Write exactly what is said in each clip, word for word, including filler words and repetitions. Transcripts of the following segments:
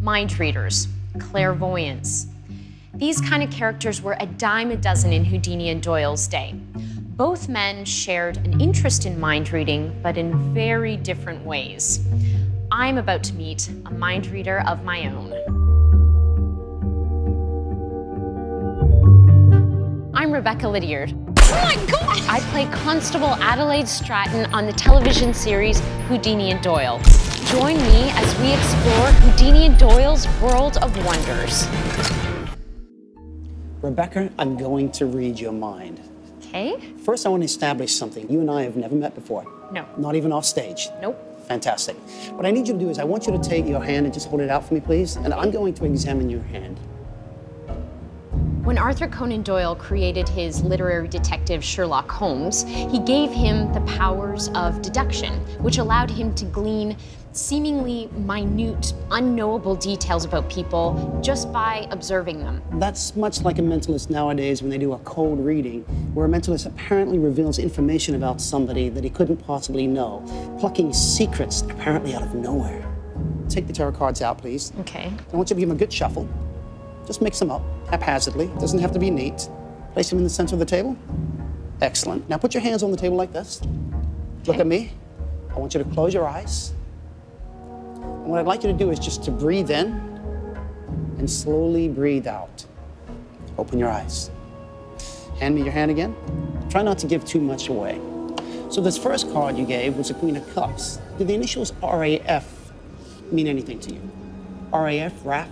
mind readers, clairvoyants. These kind of characters were a dime a dozen in Houdini and Doyle's day. Both men shared an interest in mind reading, but in very different ways. I'm about to meet a mind reader of my own. I'm Rebecca Liddiard. Oh my God! I play Constable Adelaide Stratton on the television series Houdini and Doyle. Join me as we explore Houdini and Doyle's World of Wonders. Rebecca, I'm going to read your mind. Okay. First, I want to establish something. You and I have never met before. No. Not even off stage. Nope. Fantastic. What I need you to do is I want you to take your hand and just hold it out for me, please. And I'm going to examine your hand. When Arthur Conan Doyle created his literary detective Sherlock Holmes, he gave him the powers of deduction, which allowed him to glean seemingly minute, unknowable details about people just by observing them. That's much like a mentalist nowadays when they do a cold reading, where a mentalist apparently reveals information about somebody that he couldn't possibly know, plucking secrets apparently out of nowhere. Take the tarot cards out, please. Okay. I want you to give them a good shuffle. Just mix them up haphazardly. Doesn't have to be neat. Place them in the center of the table. Excellent. Now put your hands on the table like this. Okay. Look at me. I want you to close your eyes. And what I'd like you to do is just to breathe in and slowly breathe out. Open your eyes. Hand me your hand again. Try not to give too much away. So this first card you gave was the Queen of Cups. Did the initials R A F mean anything to you? R A F, R A F,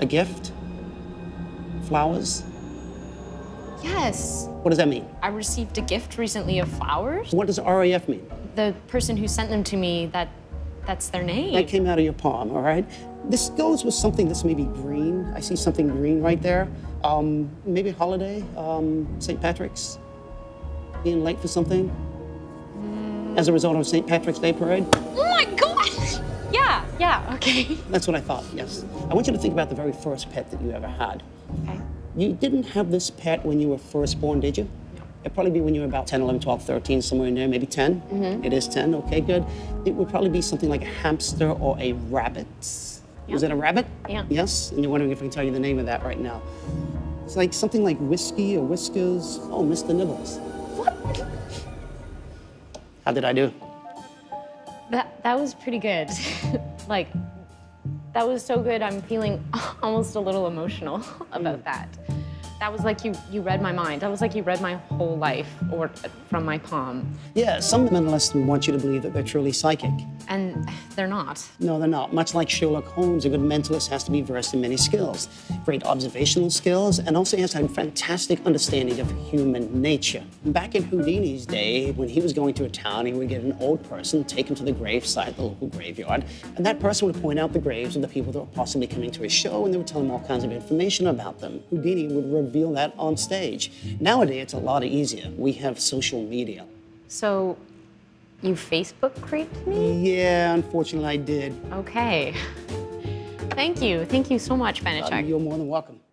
a gift? Flowers? Yes. What does that mean? I received a gift recently of flowers. What does R A F mean? The person who sent them to me, that, that's their name. That came out of your palm, all right? This goes with something that's maybe green. I see something green right there. Um, maybe holiday, um, Saint Patrick's. Being late for something? Mm. As a result of Saint Patrick's Day Parade? Oh my gosh! Yeah, yeah, okay. That's what I thought, yes. I want you to think about the very first pet that you ever had. Okay. You didn't have this pet when you were first born, did you? No. It'd probably be when you were about ten, eleven, twelve, thirteen, somewhere in there, maybe ten. Mm-hmm. It is ten, okay, good. It would probably be something like a hamster or a rabbit. Yeah. Is it a rabbit? Yeah. Yes, and you're wondering if I can tell you the name of that right now. It's like something like Whiskey or Whiskers. Oh, Mister Nibbles. What? How did I do? That, that was pretty good. Like, that was so good, I'm feeling almost a little emotional about mm. that. That was like you, you read my mind. That was like you read my whole life or from my palm. Yeah, some mentalists want you to believe that they're truly psychic. And they're not. No, they're not. Much like Sherlock Holmes, a good mentalist has to be versed in many skills. Great observational skills, and also has a fantastic understanding of human nature. Back in Houdini's day, when he was going to a town, he would get an old person, take him to the gravesite, the local graveyard, and that person would point out the graves of the people that were possibly coming to his show, and they would tell him all kinds of information about them. Houdini would reveal that on stage. Nowadays, it's a lot easier. We have social media. So, you Facebook creeped me? Yeah, unfortunately I did. Okay. Thank you. Thank you so much, Banacheck. Uh, you're more than welcome.